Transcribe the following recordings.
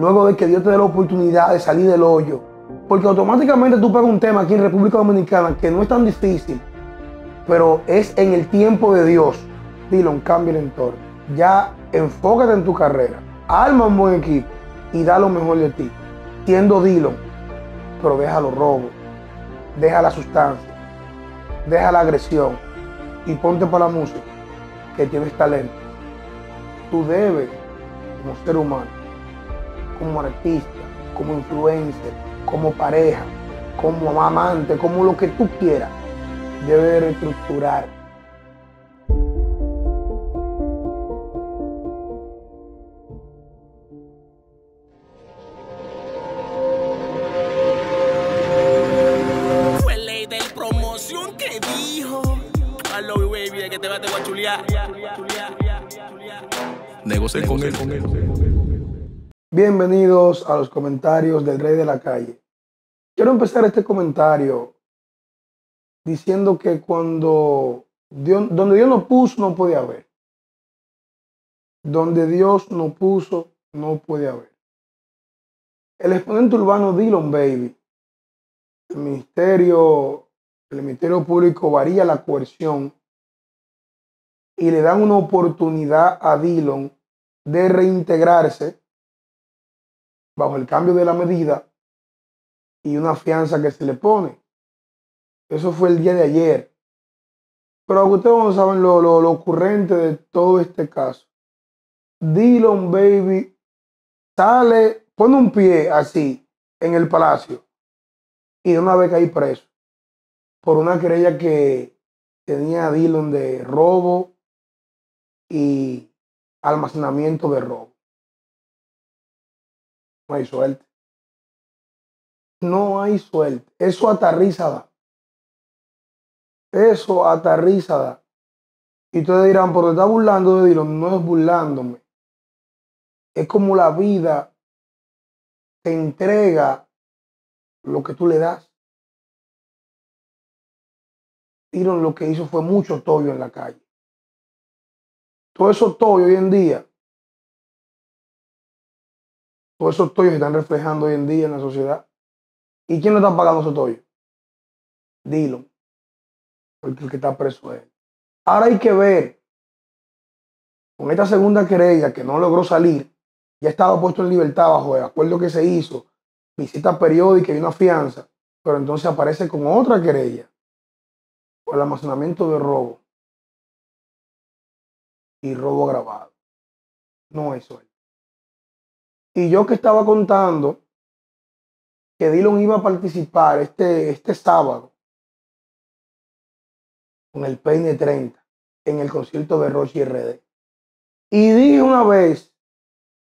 luego de que Dios te dé la oportunidad de salir del hoyo. Porque automáticamente tú pegas un tema aquí en República Dominicana que no es tan difícil, pero es en el tiempo de Dios. Dilon, cambia el entorno. Ya enfócate en tu carrera, arma un buen equipo y da lo mejor de ti. Siendo Dilon, pero deja los robos, deja la sustancia, deja la agresión y ponte para la música, que tienes talento. Tú debes, como ser humano, como artista, como influencer, como pareja, como amante, como lo que tú quieras, debes reestructurar. Bienvenidos a los comentarios del Rey de la Calle. Quiero empezar este comentario diciendo que donde Dios no puso, no puede haber. Donde Dios no puso, no puede haber. El exponente urbano Dilon Baby, el Ministerio Público varía la coerción y le dan una oportunidad a Dilon de reintegrarse bajo el cambio de la medida y una fianza que se le pone. Eso fue el día de ayer. Pero ustedes no saben lo ocurrente de todo este caso. Dilon Baby sale, pone un pie así en el palacio y de una vez cae preso por una querella que tenía a Dilon de robo y almacenamiento de robo. No hay suerte. No hay suerte. Eso aterrizada. Eso aterrizada. Y ustedes dirán, pero te está burlando de Dilon. No es burlándome. Es como la vida te entrega lo que tú le das. Dilon lo que hizo fue mucho tollo en la calle. Todo eso toyo hoy en día, todos esos toyos se están reflejando hoy en día en la sociedad. ¿Y quién lo está pagando esos toyos? Dilon, porque el que está preso es él. Ahora hay que ver, con esta segunda querella que no logró salir, ya estaba puesto en libertad bajo el acuerdo que se hizo, visita periódica y una fianza, pero entonces aparece con otra querella, por el almacenamiento de robo y robo agravado. No es suelto. Y yo que estaba contando que Dilon iba a participar este sábado con el Peine 30 en el concierto de Rochy RD. Y dije una vez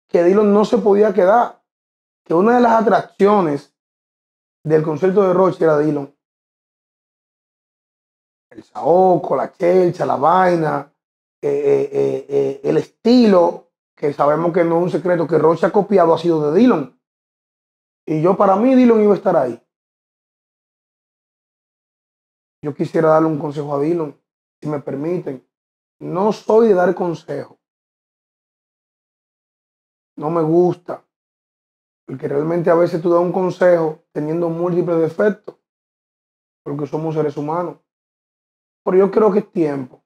que Dilon no se podía quedar, que una de las atracciones del concierto de Rochy era Dilon. El saoco, la chelcha, la vaina, el estilo, que sabemos que no es un secreto, que Rochy ha copiado, ha sido de Dilon. Y yo, para mí, Dilon iba a estar ahí. Yo quisiera darle un consejo a Dilon, si me permiten. No soy de dar consejo. No me gusta. Porque realmente a veces tú das un consejo teniendo múltiples defectos. Porque somos seres humanos. Pero yo creo que es tiempo.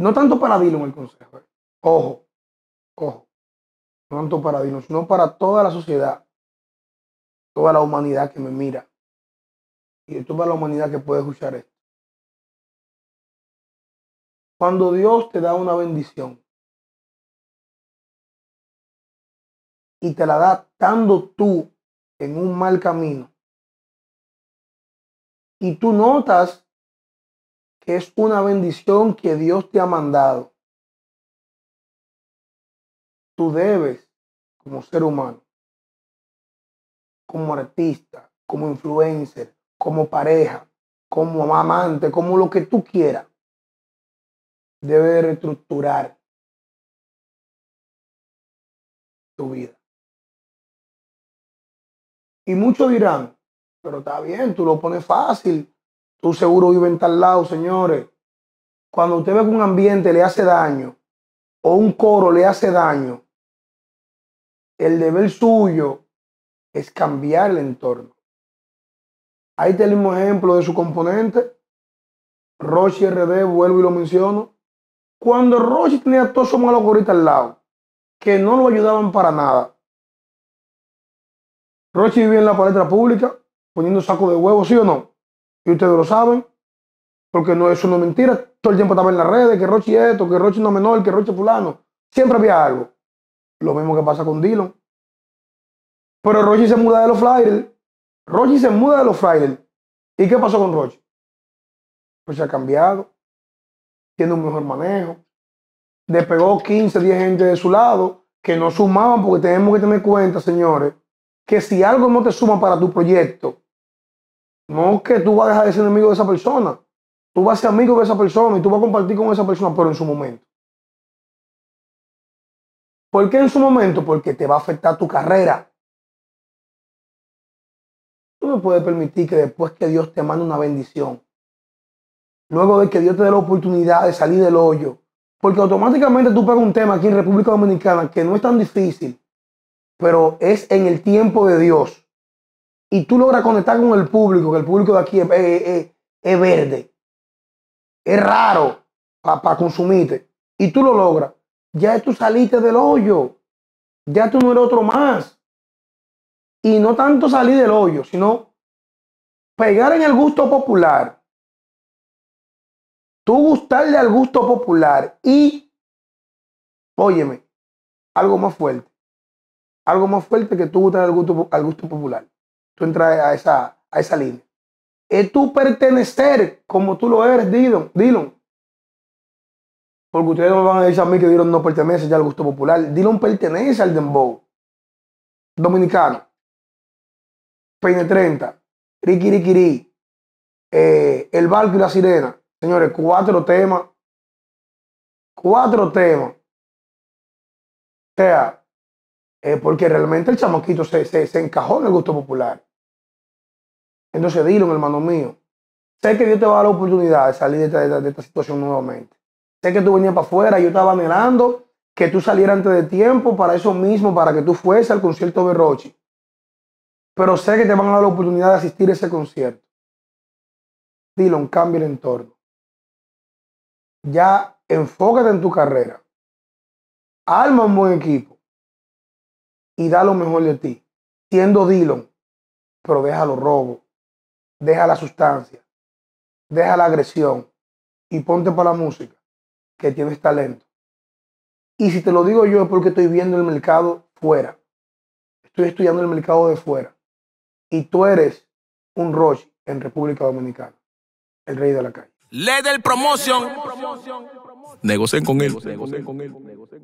No tanto para Dilon el consejo, ojo, no tanto para Dilon, sino para toda la sociedad, toda la humanidad que me mira, y toda la humanidad que puede escuchar esto. Cuando Dios te da una bendición, y te la da estando tú en un mal camino, y tú notas que es una bendición que Dios te ha mandado, tú debes, como ser humano, como artista, como influencer, como pareja, como amante, como lo que tú quieras, debes reestructurar tu vida. Y muchos dirán, pero está bien, tú lo pones fácil. Tú seguro vives en tal lado, señores. Cuando usted ve que un ambiente le hace daño o un coro le hace daño, El deber suyo es cambiar el entorno. Ahí tenemos ejemplo de su componente. Rochy RD, vuelvo y lo menciono. Cuando Rochy tenía todos esos malos coritas al lado, que no lo ayudaban para nada. Rochy vivía en la palestra pública, poniendo saco de huevos, ¿sí o no? Y ustedes lo saben, porque no, eso no es mentira. Todo el tiempo estaba en las redes, que Rochy esto, que Rochy no menor, que Rochy fulano. Siempre había algo. Lo mismo que pasa con Dilon. Pero Rochy se muda de los Flyers. Rochy se muda de los Flyers. ¿Y qué pasó con Rochy? Rochy ha cambiado. Tiene un mejor manejo. Despegó 15, 10 gente de su lado que no sumaban, porque tenemos que tener cuenta, señores, que si algo no te suma para tu proyecto, no es que tú vas a dejar de ser enemigo de esa persona. Tú vas a ser amigo de esa persona y tú vas a compartir con esa persona, pero en su momento. ¿Por qué en su momento? Porque te va a afectar tu carrera. Tú no puedes permitir que después que Dios te mande una bendición, luego de que Dios te dé la oportunidad de salir del hoyo, porque automáticamente tú pegas un tema aquí en República Dominicana que no es tan difícil, pero es en el tiempo de Dios. Y tú logras conectar con el público, que el público de aquí es verde, es raro para consumirte, y tú lo logras. Ya tú saliste del hoyo. Ya tú no eres otro más. Y no tanto salir del hoyo, sino pegar en el gusto popular. Tú gustarle al gusto popular. Y, óyeme, algo más fuerte. Algo más fuerte que tú gustarle al gusto popular. Tú entras a esa línea. Es tú pertenecer como tú lo eres, Dilon. Porque ustedes no me van a decir a mí que Dilon no pertenece ya al gusto popular. Dilon pertenece al dembow dominicano. Peine 30. Riquiriquirí. El Baerco y la Sirena. Señores, 4 temas. 4 temas. O sea, porque realmente el chamaquito se encajó en el gusto popular. Entonces, Dilon, hermano mío, sé que Dios te va a dar la oportunidad de salir de esta situación nuevamente. Sé que tú venías para afuera, yo estaba anhelando que tú salieras antes de tiempo para eso mismo, para que tú fueses al concierto de Rochy. Pero sé que te van a dar la oportunidad de asistir a ese concierto. Dilon, cambia el entorno. Ya enfócate en tu carrera. Arma un buen equipo. Y da lo mejor de ti. Siendo Dilon, pero deja los robos. Deja la sustancia. Deja la agresión. Y ponte para la música, que tienes talento. Y si te lo digo yo es porque estoy viendo el mercado fuera. Estoy estudiando el mercado de fuera. Y tú eres un Rochy en República Dominicana. El rey de la calle. Leather Promotion. Negocien con él.